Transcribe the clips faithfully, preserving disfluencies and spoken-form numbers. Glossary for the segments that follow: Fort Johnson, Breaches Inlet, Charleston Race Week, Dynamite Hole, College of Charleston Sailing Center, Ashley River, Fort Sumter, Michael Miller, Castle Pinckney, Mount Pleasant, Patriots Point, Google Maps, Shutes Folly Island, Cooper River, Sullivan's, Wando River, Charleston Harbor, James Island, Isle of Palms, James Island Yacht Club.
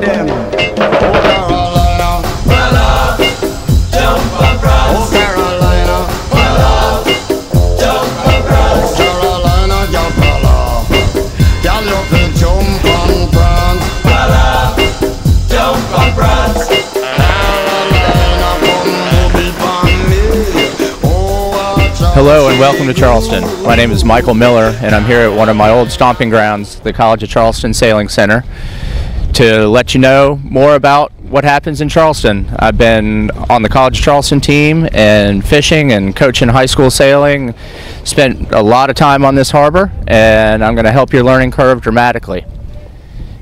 goddamn. Hello and welcome to Charleston. My name is Michael Miller and I'm here at one of my old stomping grounds, the College of Charleston Sailing Center, to let you know more about what happens in Charleston. I've been on the College of Charleston team and fishing and coaching high school sailing, spent a lot of time on this harbor, and I'm going to help your learning curve dramatically.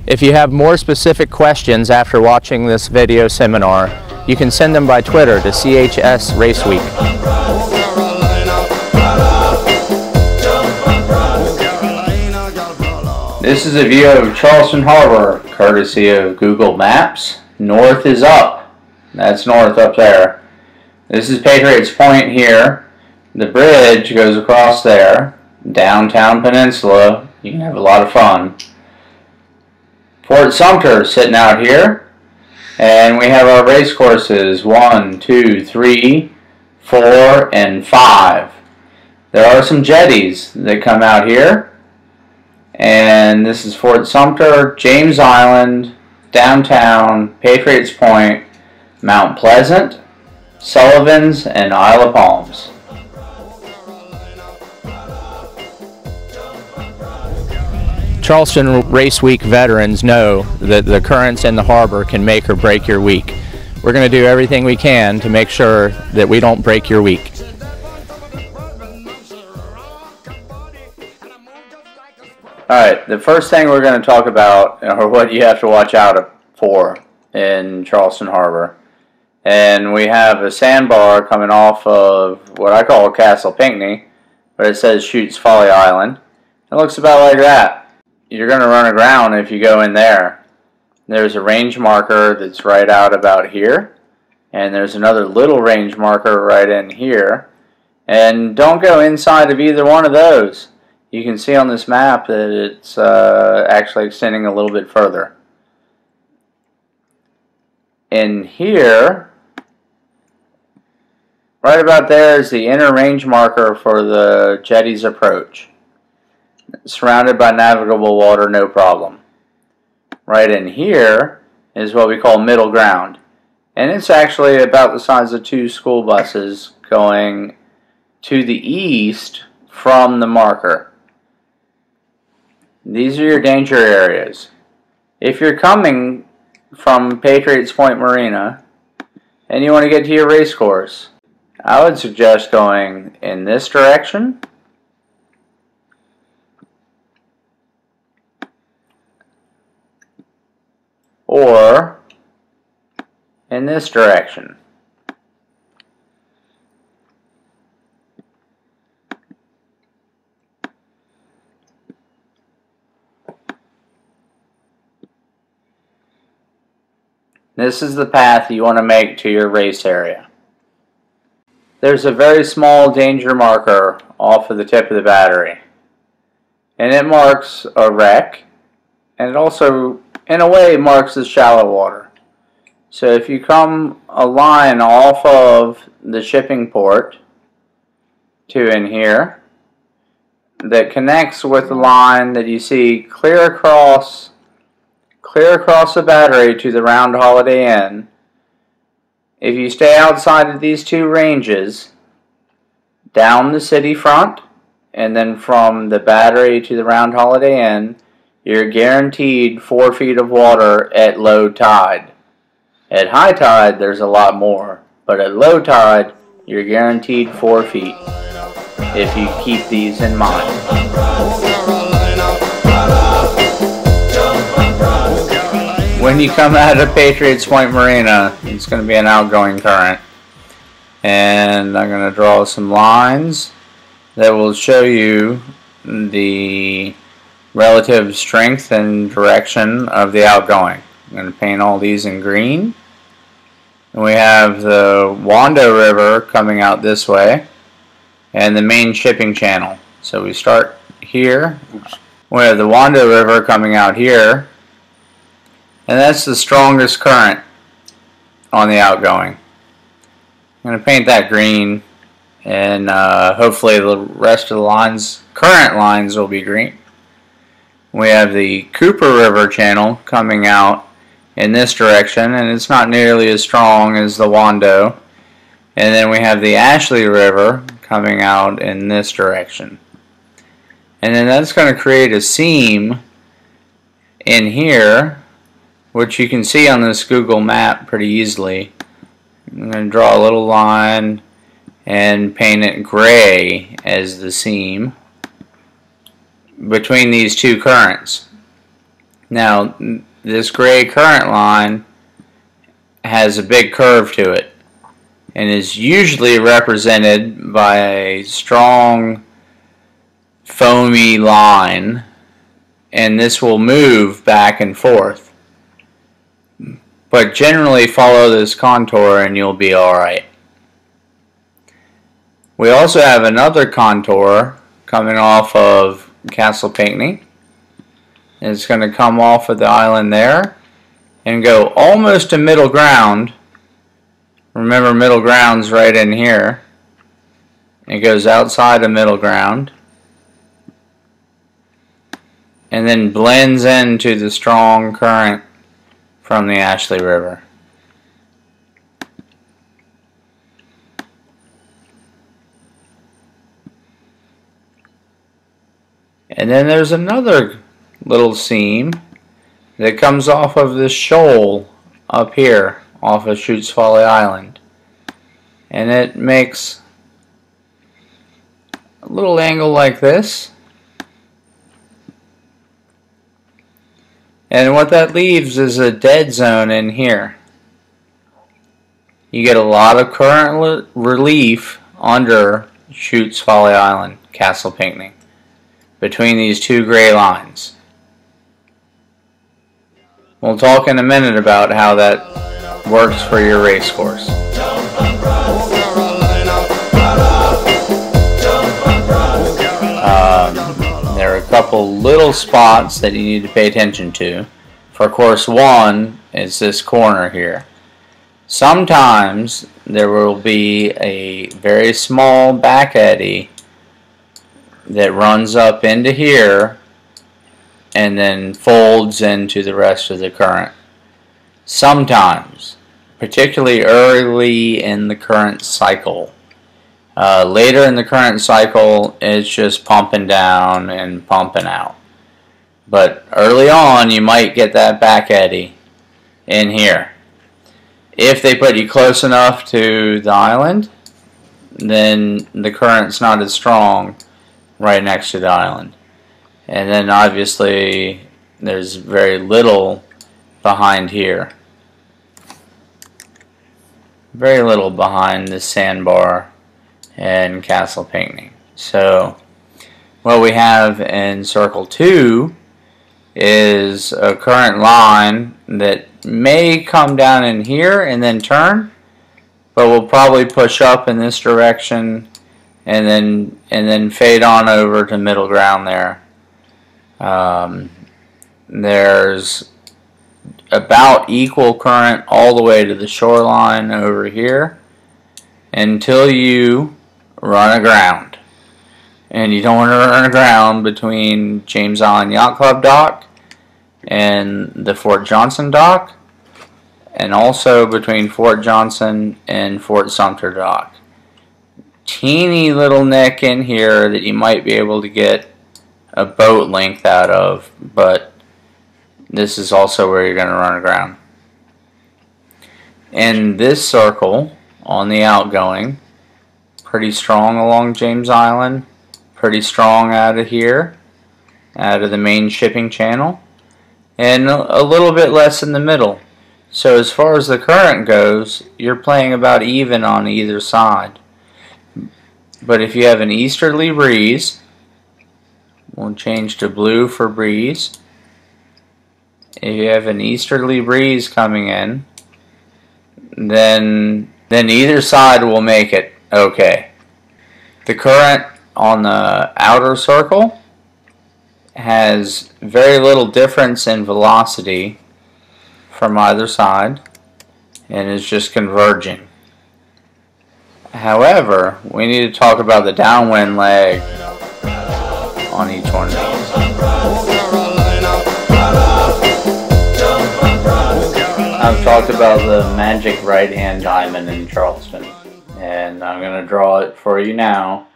If you have more specific questions after watching this video seminar, you can send them by Twitter to C H S Race Week. This is a view of Charleston Harbor, courtesy of Google Maps. North is up. That's north up there. This is Patriots Point here. The bridge goes across there. Downtown Peninsula. You can have a lot of fun. Fort Sumter sitting out here. And we have our race courses. One, two, three, four, and five. There are some jetties that come out here. And this is Fort Sumter, James Island, downtown, Patriots Point, Mount Pleasant, Sullivan's, and Isle of Palms. Charleston Race Week veterans know that the currents in the harbor can make or break your week. We're going to do everything we can to make sure that we don't break your week. Alright, the first thing we're going to talk about, or what you have to watch out for in Charleston Harbor, and we have a sandbar coming off of what I call Castle Pinckney, but it says Shutes Folly Island. It looks about like that. You're going to run aground if you go in there. There's a range marker that's right out about here, and there's another little range marker right in here, and don't go inside of either one of those. You can see on this map that it's uh, actually extending a little bit further. In here, right about there is the inner range marker for the jetty's approach. Surrounded by navigable water, no problem. Right in here is what we call middle ground. And it's actually about the size of two school buses going to the east from the marker. These are your danger areas. If you're coming from Patriots Point Marina and you want to get to your race course, I would suggest going in this direction or in this direction. This is the path you want to make to your race area. There's a very small danger marker off of the tip of the battery, and it marks a wreck, and it also, in a way, marks the shallow water. So if you come a line off of the shipping port to in here that connects with the line that you see clear across Clear across the battery to the Round Holiday Inn. If you stay outside of these two ranges, down the city front, and then from the battery to the Round Holiday Inn, you're guaranteed four feet of water at low tide. At high tide, there's a lot more, but at low tide, you're guaranteed four feet if you keep these in mind. When you come out of Patriots Point Marina, it's going to be an outgoing current. And I'm going to draw some lines that will show you the relative strength and direction of the outgoing. I'm going to paint all these in green. And we have the Wando River coming out this way and the main shipping channel. So we start here. We have the Wando River coming out here. and that's the strongest current on the outgoing. I'm going to paint that green, and uh, hopefully the rest of the lines, current lines, will be green. We have the Cooper River channel coming out in this direction, and it's not nearly as strong as the Wando. And then we have the Ashley River coming out in this direction. And then that's going to create a seam in here, which you can see on this Google map pretty easily. I'm going to draw a little line and paint it gray as the seam between these two currents. Now, this gray current line has a big curve to it and is usually represented by a strong foamy line, and this will move back and forth. But generally follow this contour and you'll be alright. We also have another contour coming off of Castle Pinckney. It's going to come off of the island there and go almost to middle ground. Remember, middle ground's right in here. It goes outside of middle ground and then blends into the strong current from the Ashley River. And then there's another little seam that comes off of this shoal up here off of Shutes Folly Island, and it makes a little angle like this. And what that leaves is a dead zone in here. You get a lot of current relief under Shutes Folly Island, Castle Pinckney, between these two gray lines. We'll talk in a minute about how that works for your race course. Um, there are a couple little spots that you need to pay attention to. For course one, it's this corner here. Sometimes there will be a very small back eddy that runs up into here and then folds into the rest of the current. Sometimes, particularly early in the current cycle. Uh, later in the current cycle, it's just pumping down and pumping out. But early on, you might get that back eddy in here. If they put you close enough to the island, then the current's not as strong right next to the island. And then obviously there's very little behind here. Very little behind the sandbar and Castle Pinckney. So what we have in circle two is a current line that may come down in here and then turn, but will probably push up in this direction and then and then fade on over to middle ground there. Um, there's about equal current all the way to the shoreline over here until you run aground. And you don't want to run aground between James Island Yacht Club dock and the Fort Johnson dock, and also between Fort Johnson and Fort Sumter dock. Teeny little neck in here that you might be able to get a boat length out of, but this is also where you're going to run aground. In this circle on the outgoing, pretty strong along James Island, pretty strong out of here, out of the main shipping channel, and a little bit less in the middle. So as far as the current goes, you're playing about even on either side. But if you have an easterly breeze, we'll change to blue for breeze. If you have an easterly breeze coming in, then then either side will make it okay. The current on the outer circle has very little difference in velocity from either side and is just converging. However, we need to talk about the downwind leg on each one of these. I've talked about the magic right-hand diamond in Charleston, and I'm going to draw it for you now.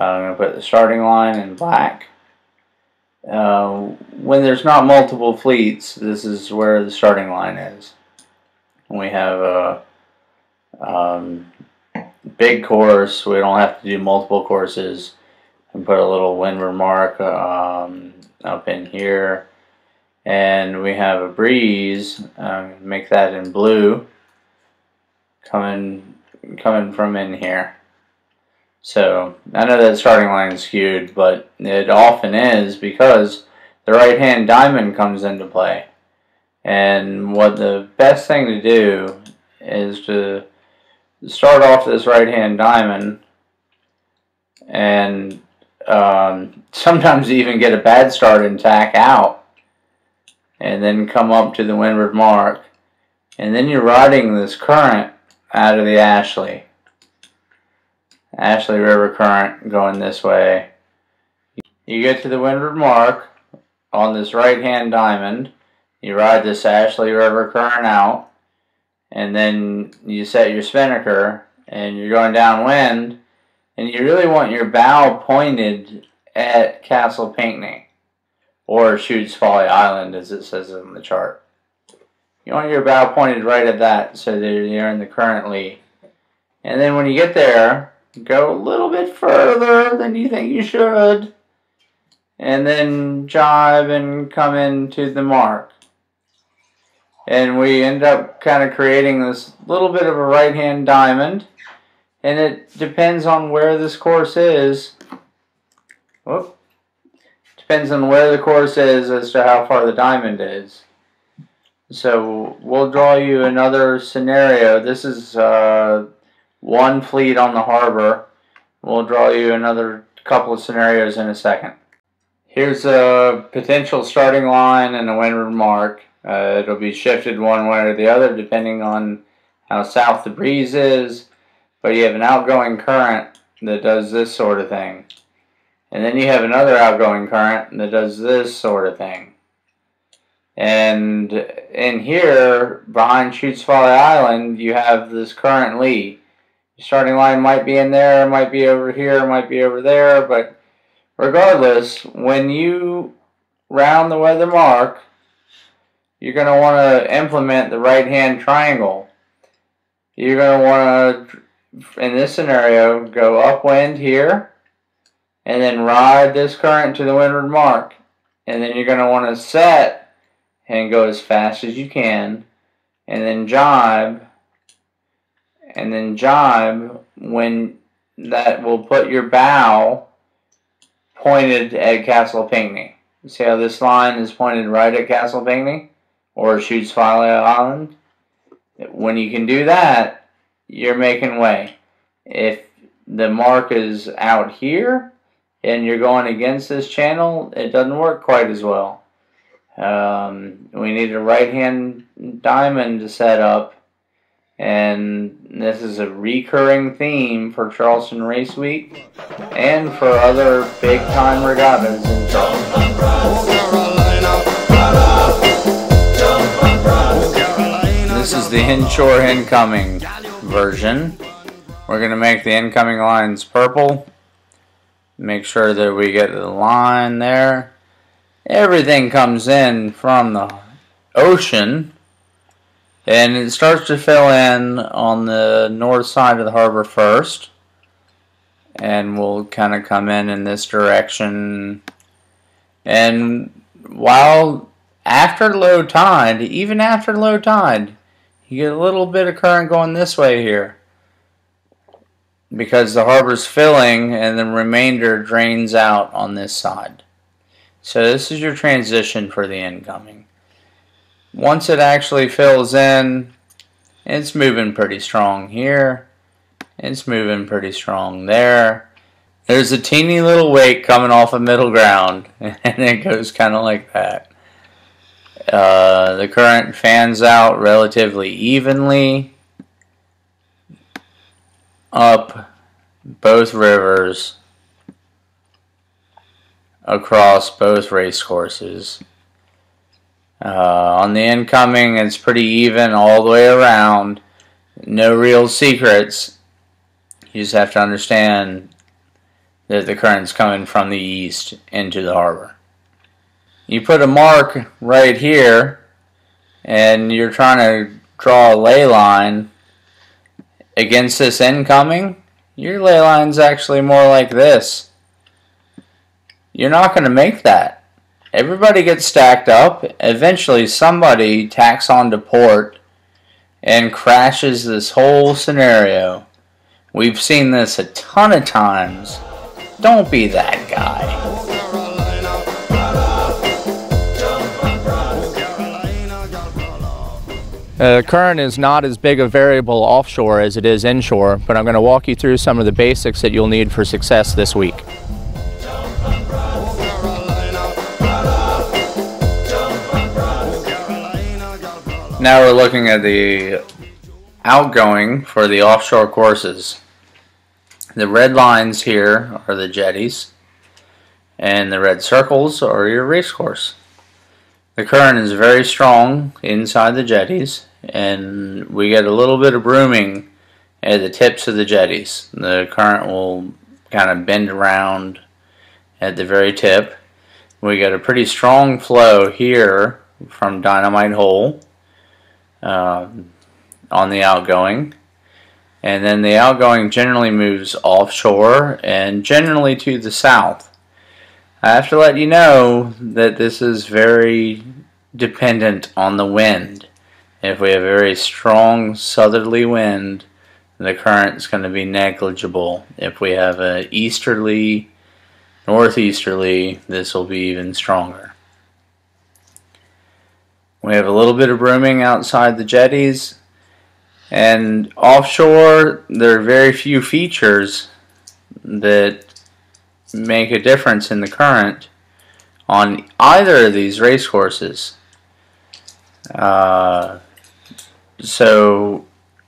I'm going to put the starting line in black. Uh, when there's not multiple fleets, this is where the starting line is. We have a um, big course. We don't have to do multiple courses. And put a little windward mark um, up in here. And we have a breeze. Um, make that in blue. Coming, coming from in here. So, I know that starting line is skewed, but it often is because the right-hand diamond comes into play. And what the best thing to do is to start off this right-hand diamond, and um, sometimes even get a bad start and tack out, and then come up to the windward mark, and then you're riding this current out of the Ashley. Ashley River current going this way. You get to the windward mark on this right hand diamond, you ride this Ashley River current out, and then you set your spinnaker and you're going downwind, and you really want your bow pointed at Castle Pinckney or Shutes Folly Island, as it says on the chart. You want your bow pointed right at that so that you're in the current lead. And then when you get there, go a little bit further than you think you should, and then jive and come into the mark. And we end up kind of creating this little bit of a right-hand diamond, and it depends on where this course is. Whoop. Depends on where the course is as to how far the diamond is. So we'll draw you another scenario. This is uh, one fleet on the harbor. We'll draw you another couple of scenarios in a second. Here's a potential starting line and a windward mark. Uh, it'll be shifted one way or the other depending on how south the breeze is, but you have an outgoing current that does this sort of thing, and then you have another outgoing current that does this sort of thing. And in here behind Shutes Folly Island you have this current lee. Your starting line might be in there, might be over here, might be over there, but regardless, when you round the weather mark, you're going to want to implement the right-hand triangle. You're going to want to, in this scenario, go upwind here, and then ride this current to the windward mark. And then you're going to want to set and go as fast as you can, and then jibe. And then jibe, when that will put your bow pointed at Castle Pinckney. You see how this line is pointed right at Castle Pinckney or Shutes Folly Island? When you can do that, you're making way. If the mark is out here and you're going against this channel, it doesn't work quite as well. Um, we need a right-hand diamond to set up. And this is a recurring theme for Charleston Race Week and for other big time regattas in Charleston. This is the inshore incoming version. We're going to make the incoming lines purple. Make sure that we get the line there. Everything comes in from the ocean, and it starts to fill in on the north side of the harbor first, and we'll kind of come in in this direction. And while after low tide, even after low tide, you get a little bit of current going this way here, because the harbor's filling and the remainder drains out on this side. So this is your transition for the incoming. Once it actually fills in, it's moving pretty strong here. It's moving pretty strong there. There's a teeny little wake coming off of middle ground, and it goes kind of like that. Uh, the current fans out relatively evenly up both rivers across both race courses. Uh, on the incoming, it's pretty even all the way around. No real secrets. You just have to understand that the current's coming from the east into the harbor. You put a mark right here, and you're trying to draw a ley line against this incoming. Your ley line's actually more like this. You're not going to make that. Everybody gets stacked up. Eventually, somebody tacks onto port and crashes this whole scenario. We've seen this a ton of times. Don't be that guy. The uh, current is not as big a variable offshore as it is inshore, but I'm going to walk you through some of the basics that you'll need for success this week. Now we're looking at the outgoing for the offshore courses. The red lines here are the jetties, and the red circles are your race course. The current is very strong inside the jetties, and we get a little bit of brooming at the tips of the jetties. The current will kind of bend around at the very tip. We get a pretty strong flow here from Dynamite Hole uh, on the outgoing, and then the outgoing generally moves offshore and generally to the south. I have to let you know that this is very dependent on the wind. If we have a very strong southerly wind, the current is going to be negligible. If we have an easterly, northeasterly, this will be even stronger. We have a little bit of brooming outside the jetties, and offshore there are very few features that make a difference in the current on either of these race courses. Uh, so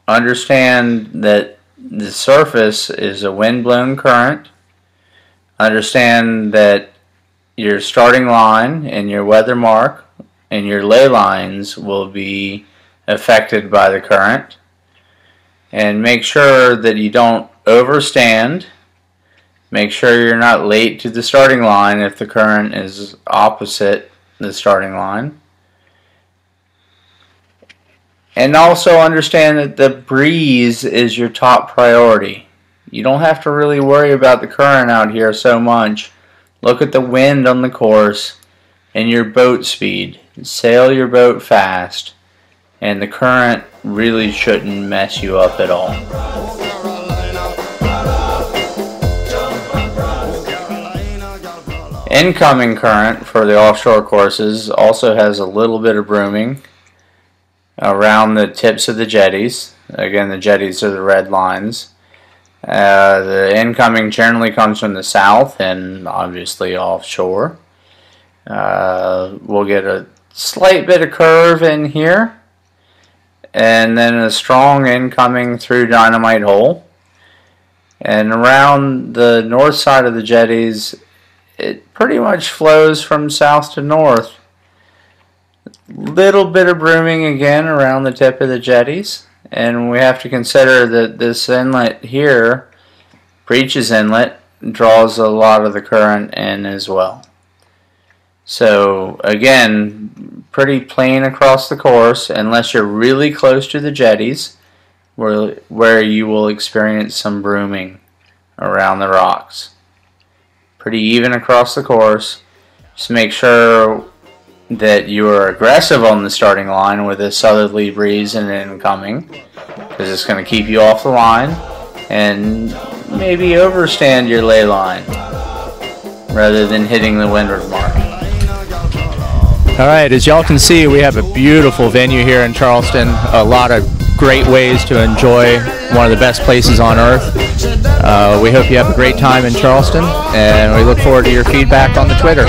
understand that the surface is a wind-blown current. Understand that your starting line and your weather mark and your ley lines will be affected by the current. And make sure that you don't overstand. Make sure you're not late to the starting line if the current is opposite the starting line. And also understand that the breeze is your top priority. You don't have to really worry about the current out here so much. Look at the wind on the course and your boat speed. Sail your boat fast, and the current really shouldn't mess you up at all. Incoming current for the offshore courses also has a little bit of brooming around the tips of the jetties. Again, the jetties are the red lines. Uh, the incoming generally comes from the south and obviously offshore. Uh, we'll get a slight bit of curve in here, and then a strong incoming through Dynamite Hole. And around the north side of the jetties, it pretty much flows from south to north. Little bit of brooming again around the tip of the jetties, and we have to consider that this inlet here, Breaches Inlet, draws a lot of the current in as well. So again, pretty plain across the course unless you're really close to the jetties, where, where you will experience some brooming around the rocks. Pretty even across the course. Just make sure that you are aggressive on the starting line with a southerly breeze and incoming, because it's going to keep you off the line, and maybe overstand your ley line rather than hitting the windward mark. All right, as y'all can see, we have a beautiful venue here in Charleston. A lot of great ways to enjoy one of the best places on earth. Uh, we hope you have a great time in Charleston, and we look forward to your feedback on the Twitter.